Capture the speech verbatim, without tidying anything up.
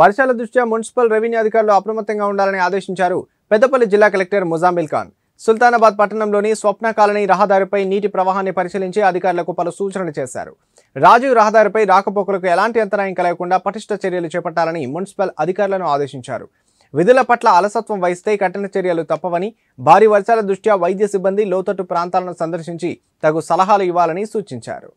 వర్షాల దృష్ట్యా municipal revenue అధికారులు అప్రమత్తంగా ఉండాలని ఆదేశించారు పెద్దపల్లి జిల్లా కలెక్టర్ ముజామిల్ ఖాన్। సుల్తానాబాద్ పట్టణంలోని స్వప్న కాలనీ రహదారిపై నీటి ప్రవాహాన్ని పరిశీలించి అధికారులకు పలు సూచనలు చేశారు। రాజీవ్ రహదారిపై రాకపోకలకు ఎలాంటి అంతరాయం కలగకుండా పటిష్ట చర్యలు చేపట్టాలని మున్సిపల్ అధికారులను ఆదేశించారు। విధుల పట్ల అలసత్వం వహిస్తే కఠిన చర్యలు తప్పవని, భారీ వర్షాల దృష్ట్యా వైద్య సిబ్బంది లోతట్టు ప్రాంతాలను సందర్శించి తగు సలహాలు ఇవ్వాలని సూచించారు।